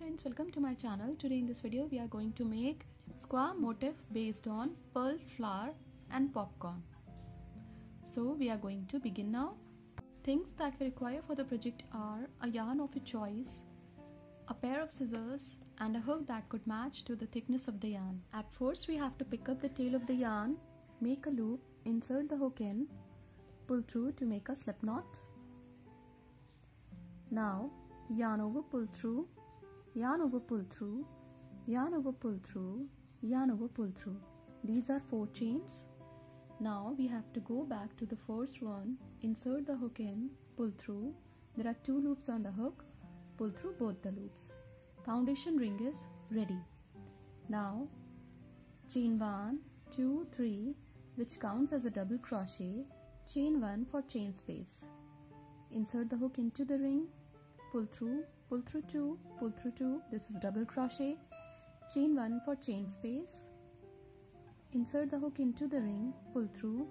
friends, welcome to my channel. Today in this video we are going to make square motif based on pearl flower and popcorn. So we are going to begin now. Things that we require for the project are a yarn of your choice, a pair of scissors and a hook that could match to the thickness of the yarn. At first we have to pick up the tail of the yarn, make a loop, insert the hook in, pull through to make a slip knot. Now yarn over, pull through, yarn over, pull through, yarn over, pull through, yarn over, pull through. These are 4 chains. Now we have to go back to the first one, insert the hook in, pull through. There are 2 loops on the hook, pull through both the loops. Foundation ring is ready. Now chain 1, 2, 3, which counts as a double crochet, chain 1 for chain space. Insert the hook into the ring, pull through 2, pull through 2, this is double crochet, chain 1 for chain space, insert the hook into the ring, pull through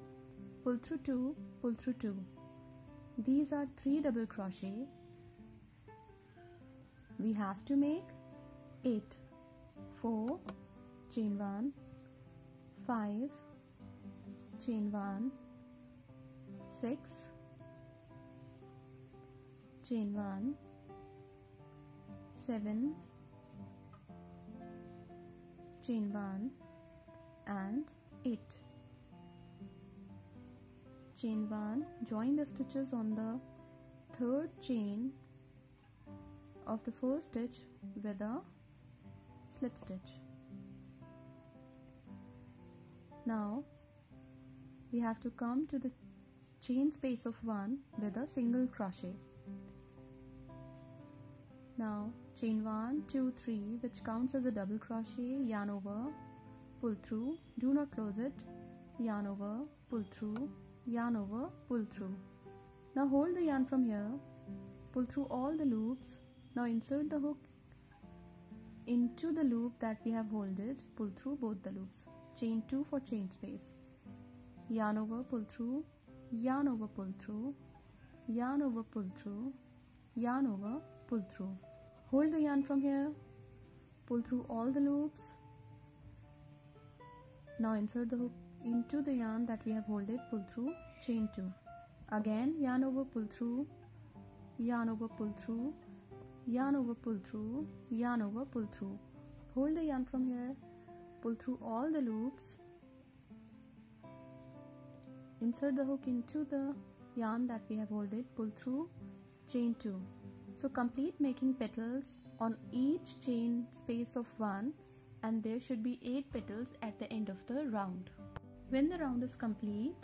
2, pull through 2. These are 3 double crochet. We have to make 8, 4, chain 1, 5, chain 1, 6, chain 1, 7, chain 1 and 8. Chain 1, join the stitches on the 3rd chain of the 1st stitch with a slip stitch. Now we have to come to the chain space of 1 with a single crochet. Now chain 1, 2, 3, which counts as a double crochet, yarn over, pull through, do not close it, yarn over, pull through, yarn over, pull through. Now hold the yarn from here, pull through all the loops. Now insert the hook into the loop that we have holded, pull through both the loops. Chain 2 for chain space. Yarn over, pull through, yarn over, pull through, yarn over, pull through, yarn over, pull through. Hold the yarn from here, pull through all the loops. Now insert the hook into the yarn that we have holded, pull through, chain 2. Again yarn over, pull through, yarn over, pull through, yarn over, pull through, yarn over, pull through. Hold the yarn from here, pull through all the loops. Insert the hook into the yarn that we have holded, pull through, chain 2. So complete making petals on each chain space of 1, and there should be 8 petals at the end of the round. When the round is complete,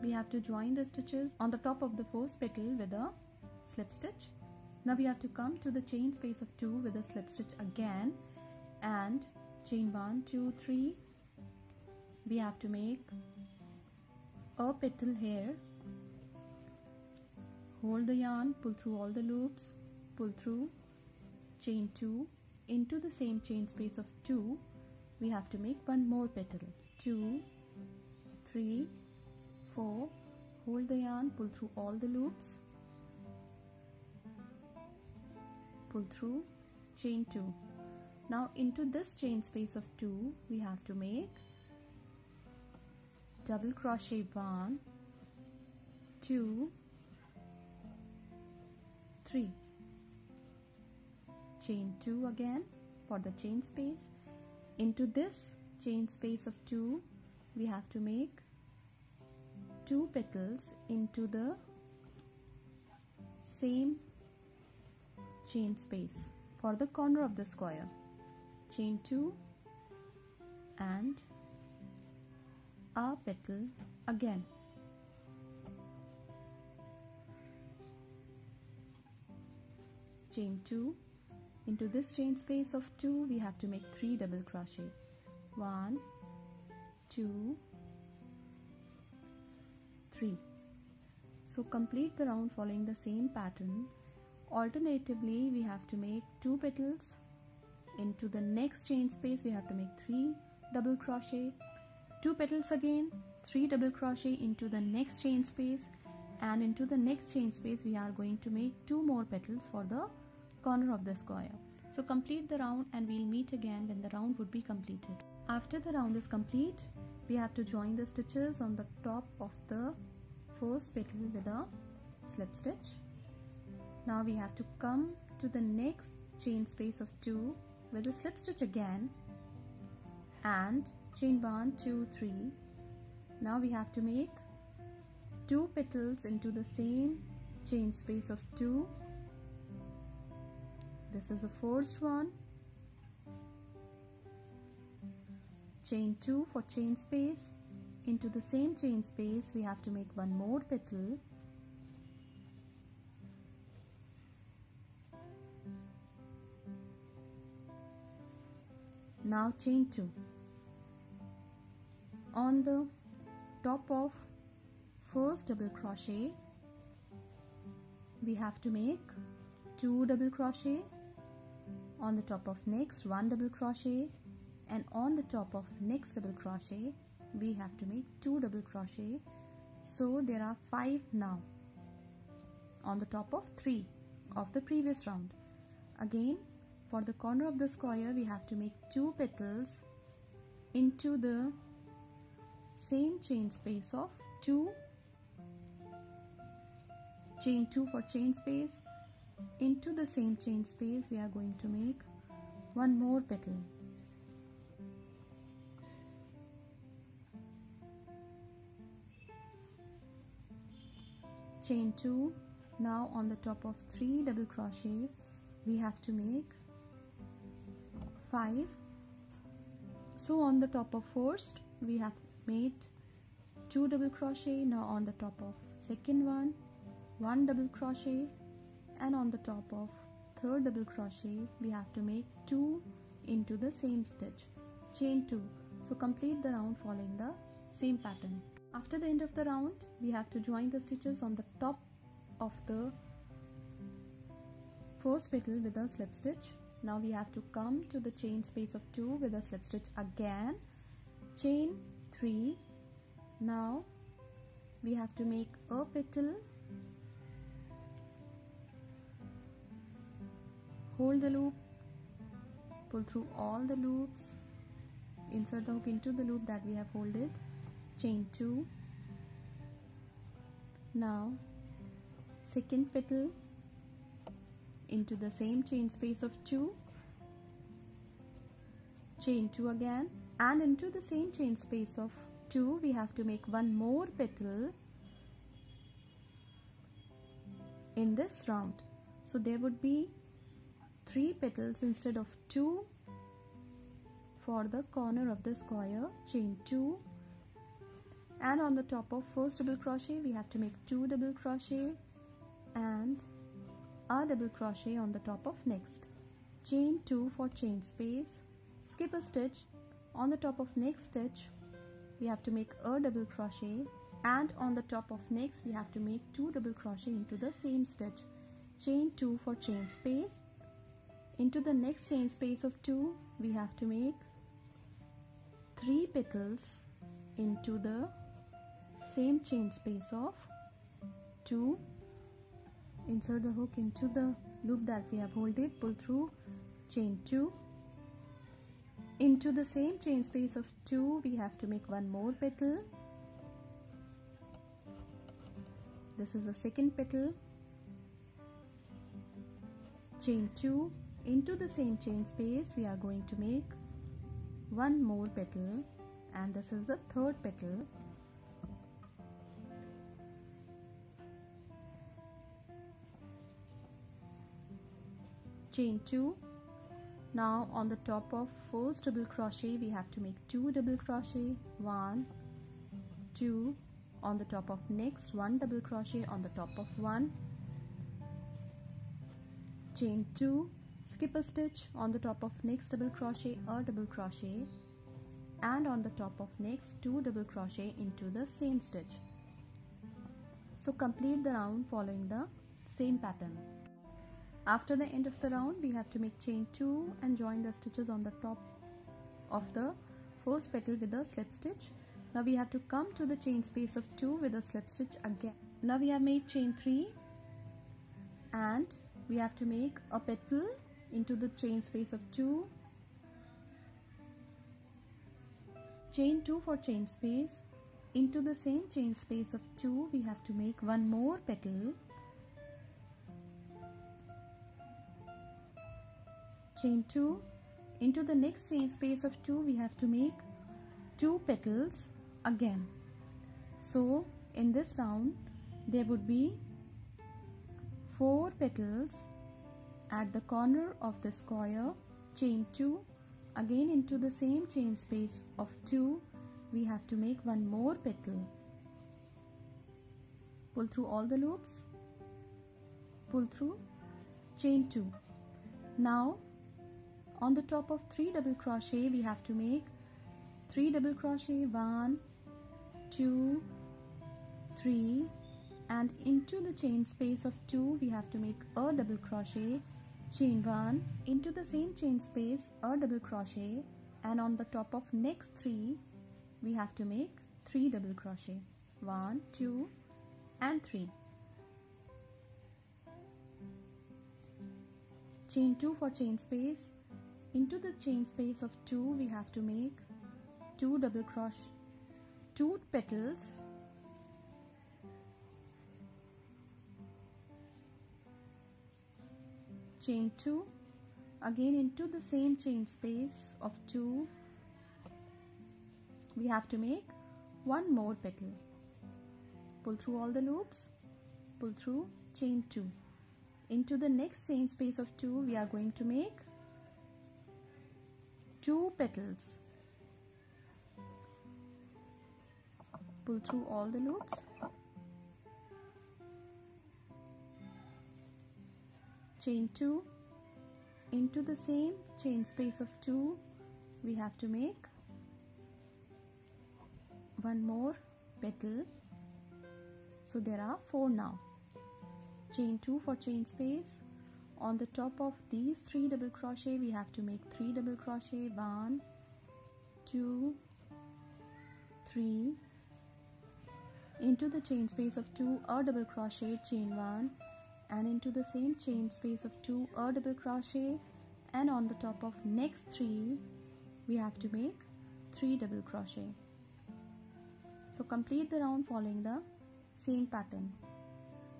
we have to join the stitches on the top of the 1st petal with a slip stitch. Now we have to come to the chain space of 2 with a slip stitch again, and chain 1, 2, 3, we have to make a petal here. Hold the yarn, pull through all the loops, pull through, chain 2, into the same chain space of 2, we have to make one more petal. 2, 3, 4, hold the yarn, pull through all the loops, pull through, chain 2. Now into this chain space of 2, we have to make double crochet 1, 2, 3. Chain 2 again for the chain space. Into this chain space of 2, we have to make 2 petals into the same chain space for the corner of the square. Chain 2 and a petal again. Chain 2. Into this chain space of 2, we have to make 3 double crochet. 1, 2, 3. So complete the round following the same pattern. Alternatively, we have to make 2 petals. Into the next chain space, we have to make 3 double crochet. 2 petals again, 3 double crochet into the next chain space, and into the next chain space, we are going to make 2 more petals for the corner of the square. So complete the round and we'll meet again when the round would be completed. After the round is complete, we have to join the stitches on the top of the first petal with a slip stitch. Now we have to come to the next chain space of 2 with a slip stitch again and chain 1, 2, 3. Now we have to make 2 petals into the same chain space of 2. This is the first one, chain 2 for chain space. Into the same chain space we have to make one more petal. Now chain 2. On the top of first double crochet we have to make 2 double crochet, on the top of next 1 double crochet, and on the top of next double crochet we have to make 2 double crochet. So there are 5 now on the top of 3 of the previous round. Again, for the corner of the square we have to make 2 petals into the same chain space of 2, chain 2 for chain space. Into the same chain space we are going to make one more petal. Chain 2. Now on the top of 3 double crochet we have to make 5. So on the top of first we have made 2 double crochet. Now on the top of second one, 1 double crochet, and on the top of third double crochet we have to make 2 into the same stitch, chain 2. So complete the round following the same pattern. After the end of the round we have to join the stitches on the top of the first petal with a slip stitch. Now we have to come to the chain space of 2 with a slip stitch again, chain 3. Now we have to make a petal, hold the loop, pull through all the loops, insert the hook into the loop that we have folded, chain 2. Now second petal into the same chain space of 2, chain 2 again, and into the same chain space of 2 we have to make one more petal in this round. So there would be 3 petals instead of 2 for the corner of the square, chain 2, and on the top of first double crochet we have to make 2 double crochet and a double crochet on the top of next, chain 2 for chain space. Skip a stitch. On the top of next stitch we have to make a double crochet, and on the top of next we have to make 2 double crochet into the same stitch, chain 2 for chain space. Into the next chain space of 2 we have to make 3 petals into the same chain space of 2. Insert the hook into the loop that we have folded, pull through, chain 2. Into the same chain space of 2 we have to make one more petal. This is the second petal, chain 2. Into the same chain space we are going to make one more petal, and this is the third petal. Chain 2. Now on the top of first double crochet we have to make 2 double crochet, 1, 2, on the top of next 1 double crochet, on the top of 1, chain 2. Skip a stitch. On the top of next double crochet, a double crochet, and on the top of next 2 double crochet into the same stitch. So complete the round following the same pattern. After the end of the round we have to make chain 2 and join the stitches on the top of the first petal with a slip stitch. Now we have to come to the chain space of 2 with a slip stitch again. Now we have made chain 3 and we have to make a petal into the chain space of 2, chain 2 for chain space. Into the same chain space of 2 we have to make one more petal, chain 2. Into the next chain space of 2 we have to make 2 petals again. So in this round there would be 4 petals at the corner of the square, chain 2. Again into the same chain space of 2 we have to make one more petal. Pull through all the loops, pull through, chain 2. Now on the top of 3 double crochet we have to make 3 double crochet, 1, 2, 3, and into the chain space of 2 we have to make a double crochet, chain 1. Into the same chain space a double crochet, and on the top of next 3 we have to make 3 double crochet, 1, 2 and 3, chain 2 for chain space. Into the chain space of 2 we have to make 2 double crochet, 2 petals, chain 2. Again into the same chain space of 2 we have to make one more petal. Pull through all the loops, pull through, chain 2. Into the next chain space of 2 we are going to make 2 petals. Pull through all the loops, chain 2. Into the same chain space of 2 we have to make one more petal. So there are 4 now. Chain 2 for chain space. On the top of these 3 double crochet we have to make 3 double crochet, 1, 2, 3. Into the chain space of 2 a double crochet, chain 1, and into the same chain space of 2 a double crochet, and on the top of next 3 we have to make 3 double crochet. So complete the round following the same pattern.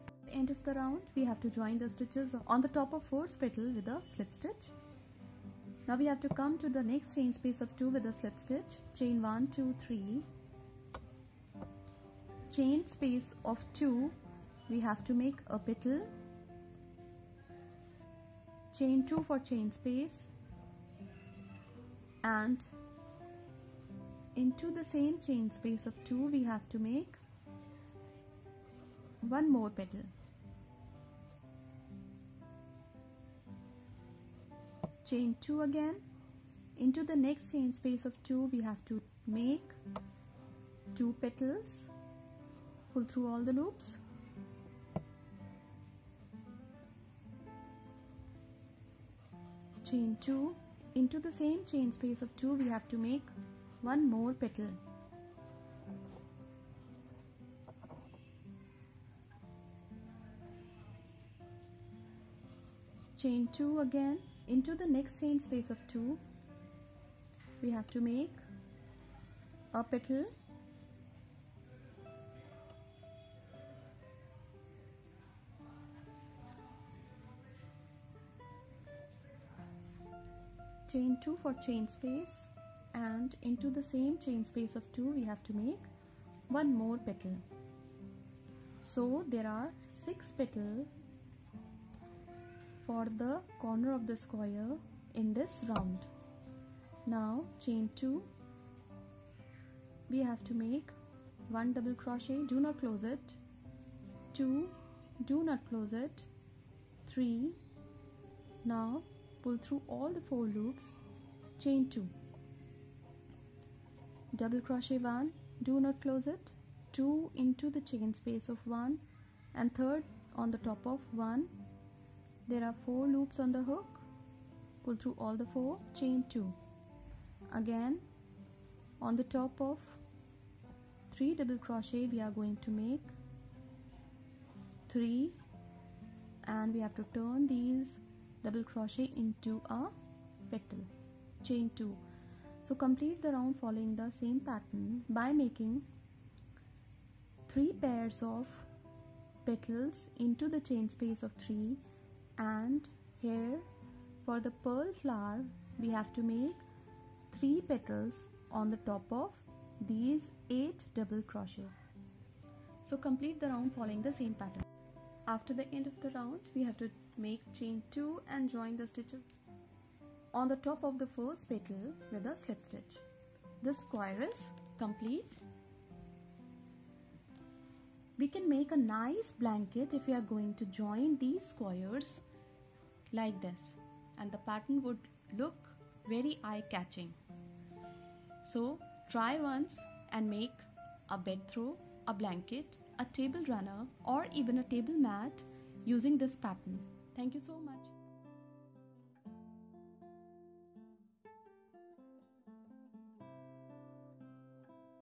At the end of the round we have to join the stitches on the top of 4th petal with a slip stitch. Now we have to come to the next chain space of 2 with a slip stitch, chain 1, 2, 3. Chain space of 2 we have to make a petal, chain 2 for chain space, and into the same chain space of 2 we have to make one more petal. Chain 2 again. Into the next chain space of 2 we have to make 2 petals. Pull through all the loops, chain 2. Into the same chain space of 2 we have to make one more petal, chain 2 again. Into the next chain space of 2 we have to make a petal, chain 2 for chain space, and into the same chain space of 2 we have to make one more petal. So there are 6 petals for the corner of the square in this round. Now chain 2, we have to make 1 double crochet, do not close it, 2, do not close it, 3. Now pull through all the 4 loops, chain 2, double crochet, 1, do not close it, 2 into the chain space of 1 and 3rd on the top of 1. There are 4 loops on the hook, pull through all the 4, chain 2. Again on the top of 3 double crochet we are going to make 3, and we have to turn these double crochet into a petal, chain 2. So complete the round following the same pattern by making 3 pairs of petals into the chain space of 3, and here for the pearl flower we have to make 3 petals on the top of these 8 double crochet. So complete the round following the same pattern. After the end of the round we have to make chain 2 and join the stitches on the top of the first petal with a slip stitch. This square is complete. We can make a nice blanket if we are going to join these squares like this, and the pattern would look very eye-catching. So try once and make a bed throw, a blanket, a table runner, or even a table mat using this pattern. Thank you so much.